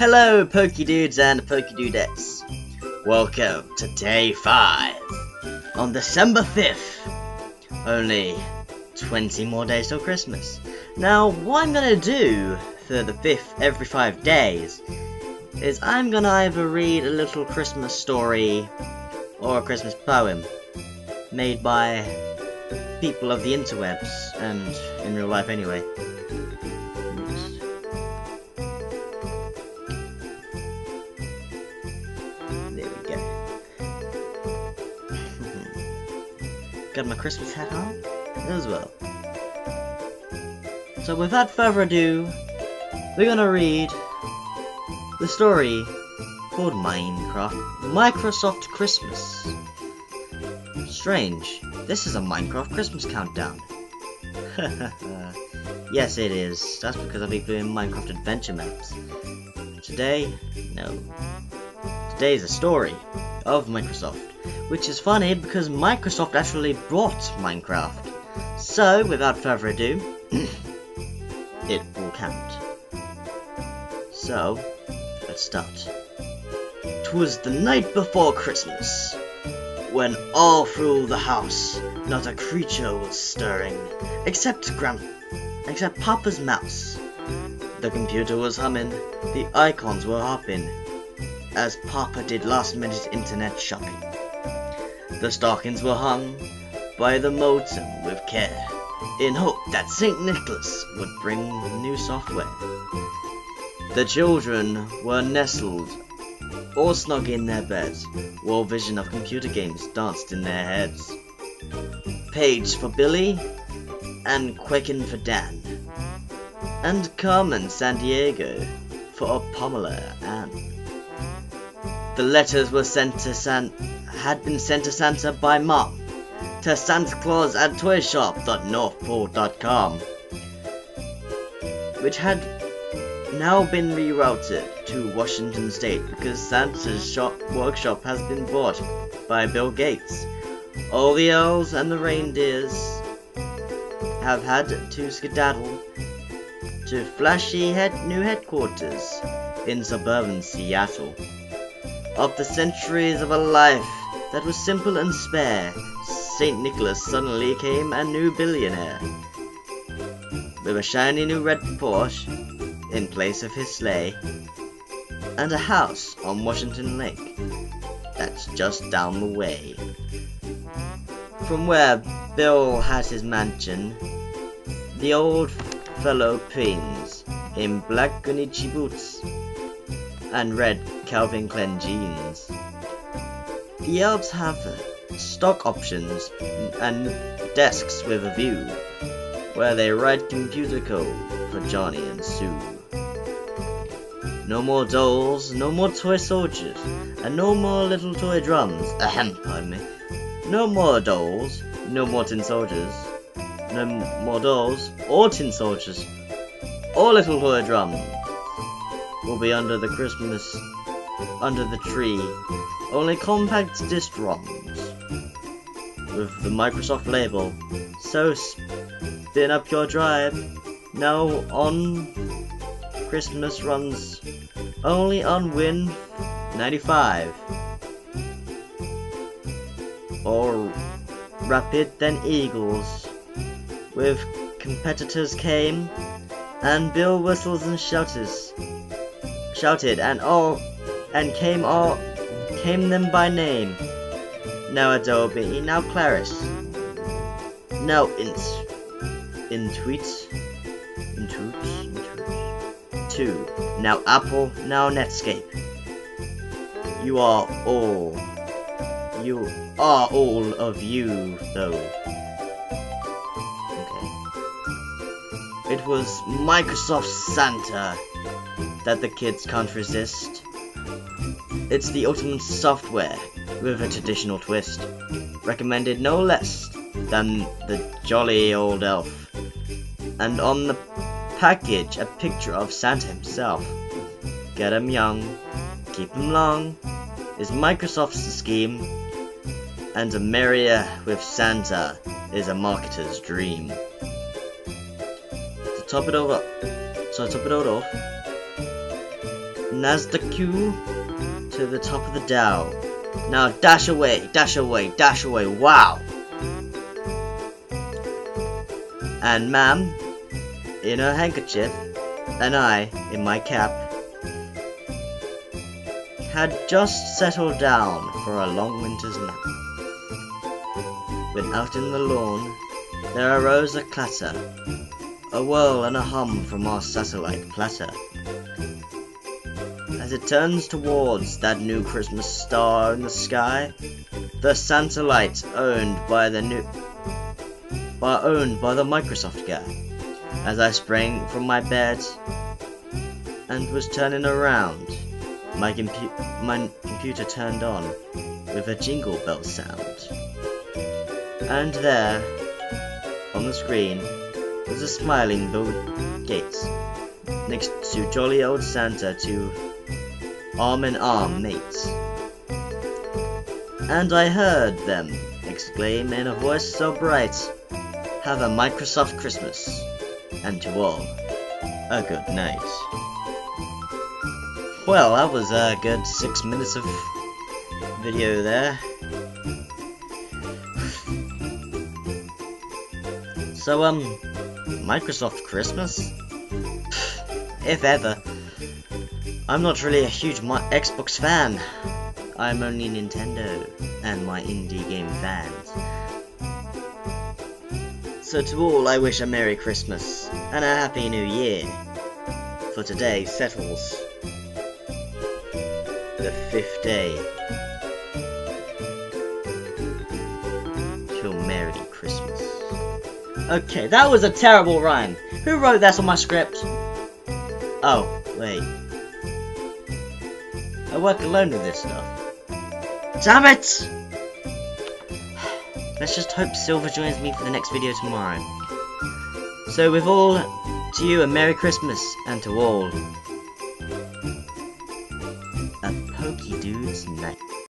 Hello, Pokey Dudes and Pokey Dudettes. Welcome to Day 5. On December 5th, only 20 more days till Christmas. Now, what I'm going to do for the 5th every 5 days is I'm going to either read a little Christmas story or a Christmas poem made by people of the interwebs, and in real life anyway. Got my Christmas hat on as well. So without further ado, we're gonna read the story called Minecraft Microsoft Christmas. Strange, this is a Minecraft Christmas countdown. Yes it is, that's because I'll be doing Minecraft adventure maps. Today, no. Today is a story of Microsoft. Which is funny because Microsoft actually brought Minecraft. So, without further ado, it will count. So, let's start. 'Twas the night before Christmas, when all through the house, not a creature was stirring, except Papa's mouse. The computer was humming, the icons were hopping, as Papa did last-minute internet shopping. The stockings were hung by the modem with care, in hope that St. Nicholas would bring new software. The children were nestled or snug in their beds, while vision of computer games danced in their heads. Paige for Billy, and Quaken for Dan, and Carmen Sandiego for a Pommeler Anne. The letters were had been sent to Santa by Mom, to Santa Claus at toyshop.northpole.com, which had now been rerouted to Washington State because Santa's workshop has been bought by Bill Gates. All the elves and the reindeers have had to skedaddle to flashy new headquarters in suburban Seattle. After centuries of a life that was simple and spare, St. Nicholas suddenly came a new billionaire, with a shiny new red Porsche in place of his sleigh, and a house on Washington Lake that's just down the way from where Bill has his mansion. The old fellow pins in black Gunichi boots and red Calvin Klein jeans. The elves have stock options and desks with a view, where they write computer code for Johnny and Sue. No more dolls, no more toy soldiers, and no more little toy drums. Ahem, pardon me. No more dolls, no more tin soldiers, no more dolls, or tin soldiers, or little toy drums will be under the tree. Only compact disc ROMs with the Microsoft label. So spin up your drive. Now on Christmas runs only on Win 95 or Rapid Then Eagles. With competitors came, and Bill whistles and shouted and came them by name. Now Adobe, now Claris, now Intuit, now Apple, now Netscape. You are all of you though. Okay. It was Microsoft Santa that the kids can't resist. It's the ultimate software with a traditional twist, recommended no less than the jolly old elf, and on the package a picture of Santa himself. Get 'em young, keep 'em long is Microsoft's scheme, and a merrier with Santa is a marketer's dream. To top it all off, Nasdaq to the top of the Dow. Now dash away, dash away, dash away. Wow. And Mam in her handkerchief and I in my cap had just settled down for a long winter's nap when out in the lawn there arose a clatter, a whirl and a hum from our satellite platter as it turns towards that new Christmas star in the sky, the Santa light owned by the Microsoft guy, as I sprang from my bed and was turning around. My computer turned on with a jingle bell sound, and there on the screen was a smiling Bill Gates next to jolly old Santa, to arm in arm mates, and I heard them exclaim in a voice so bright, "Have a Microsoft Christmas, and to all, a good night." Well, that was a good 6 minutes of video there. So, Microsoft Christmas? If ever. I'm not really a huge Xbox fan. I'm only Nintendo and my indie game fans. So to all, I wish a Merry Christmas and a Happy New Year, for today settles the 5th day till Merry Christmas. Okay, that was a terrible rhyme. Who wrote that on my script? Oh, wait. I work alone with this stuff. Damn it! Let's just hope Silver joins me for the next video tomorrow. So with all, to you a Merry Christmas, and to all,